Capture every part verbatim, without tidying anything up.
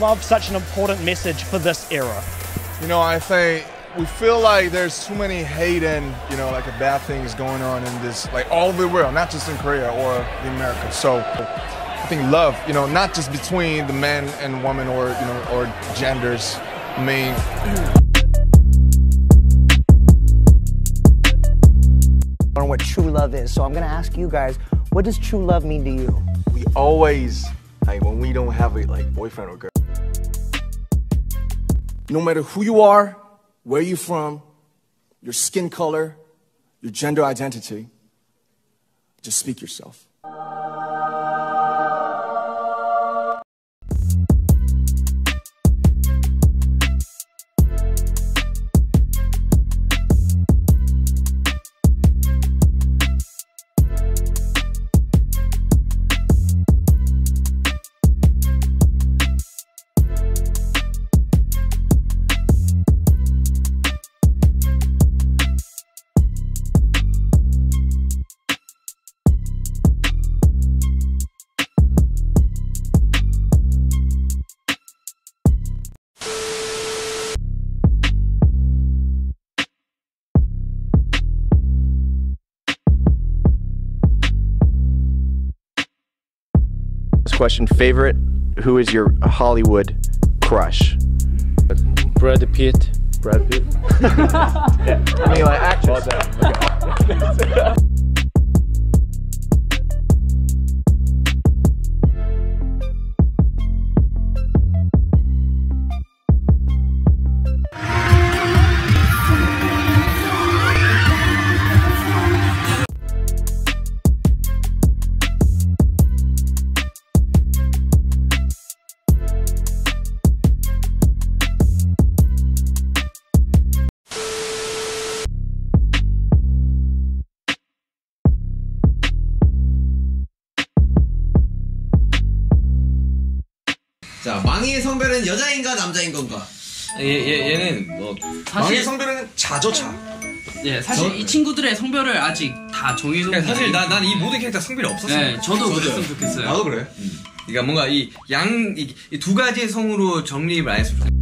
love such an important message for this era? You know, I think we feel like there's too many hate and, you know, like a bad thing is going on in this, like all over the world, not just in Korea or in America. So I think love, you know, not just between the man and woman or, you know, or genders. I mean... on what true love is. So I'm gonna ask you guys, what does true love mean to you? We always, like when we don't have a like boyfriend or girl. No matter who you are, where you're from, your skin color, your gender identity, just speak yourself. Question, favorite, who is your Hollywood crush? Brad Pitt. Brad Pitt? Yeah. I mean, like, actress. Well done. 자, 망희의 성별은 여자인가 남자인 건가? 얘, 얘, 얘는 뭐 사실... 망희의 성별은 자죠, 자. 예, 사실 저... 이 친구들의 성별을 아직 다 정해놓은 그러니까 사실 난, 난 이 모든 캐릭터 성별이 없었어요. 네, 저도 그랬으면 좋겠어요. 나도 그래. 음. 그러니까 뭔가 이 양, 이 두 가지의 성으로 정립을 안 했으면 좋겠어요.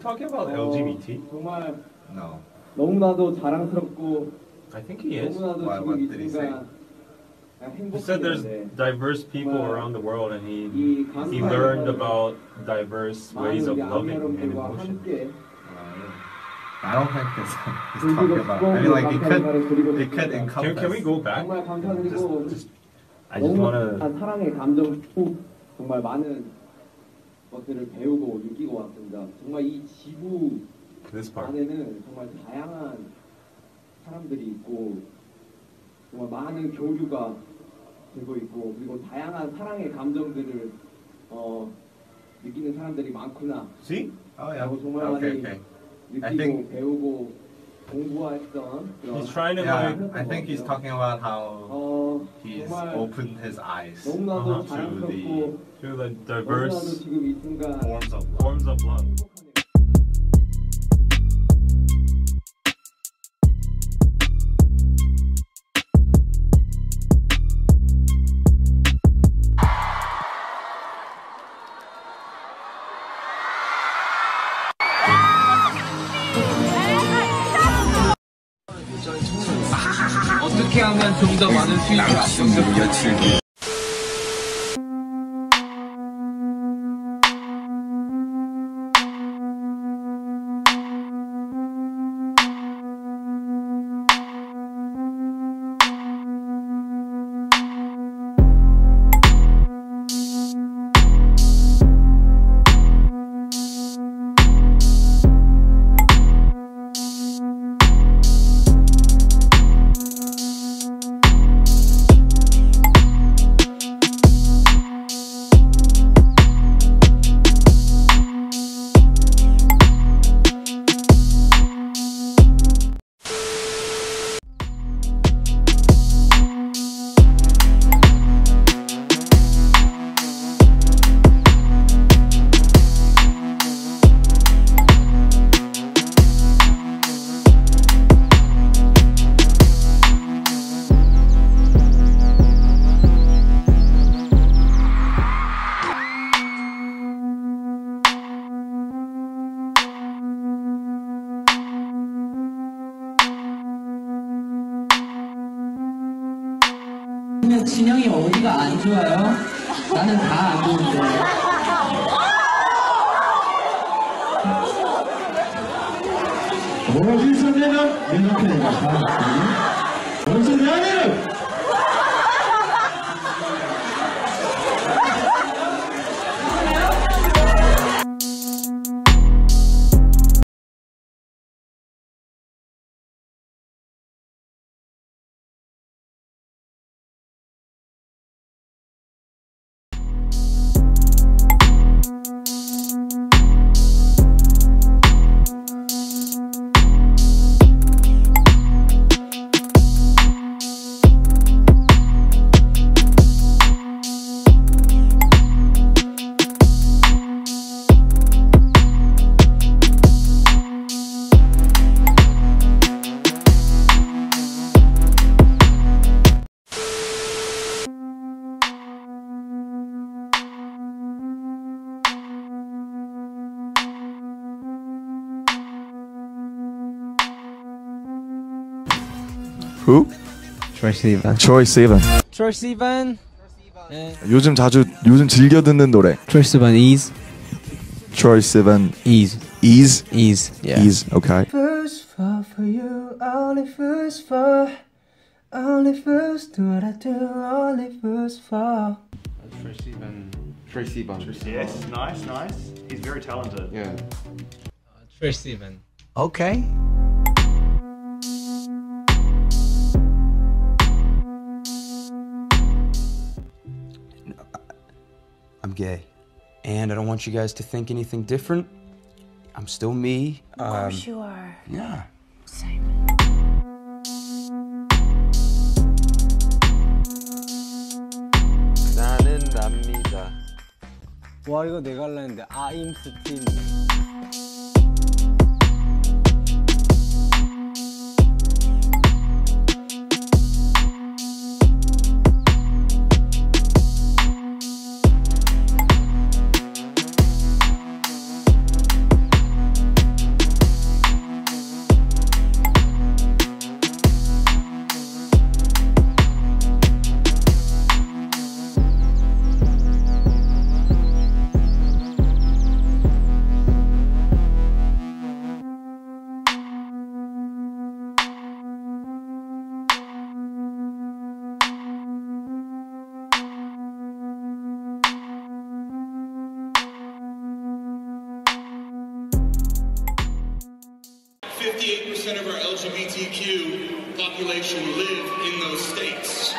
Talking about 어, 엘지비티? 정말 no. 너무나도 자랑스럽고 I think he is. Why, what did he say? He said there's diverse people around the world and he he learned about diverse ways of loving and emotion. Uh, yeah. I don't think this is talking about. I mean, like, it could, it could encompass. Can, can we go back? Just, just, I just want to. This part. See? Oh, yeah. Okay, okay. I think he's trying to yeah, like, I think he's talking about how he's opened his eyes uh -huh. to, the, to the diverse forms of love. Forms of love. 어떻게 하면 좀 더 많은 수익을 앞당겨야 진영이 어디가 안 좋아요? 나는 다 안 좋은데. 어디서 내면 이렇게 내가 다 어디서 내면 Who? Troye Sivan. Troye Sivan. Troye Sivan. 요즘 자주 요즘 즐겨 듣는 노래. Troye Sivan is. Troye Sivan is. Is. Is. Yeah. Is. Okay. First fall for you, only first fall, only first do what I do, only first fall. Troye Sivan. Troye Sivan. Yes, nice, nice. He's very talented. Yeah. Uh, Troye Sivan. Okay. I'm gay, and I don't want you guys to think anything different. I'm still me. Of um, course you are. Yeah. Simon. 나는 남미다. 와 이거 내가 할라 했는데 I'm Steam. fifty-eight percent of our L G B T Q population live in those states.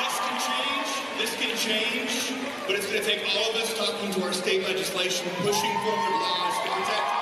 This can change, this can change, but it's going to take all of us talking to our state legislation, pushing forward laws to protect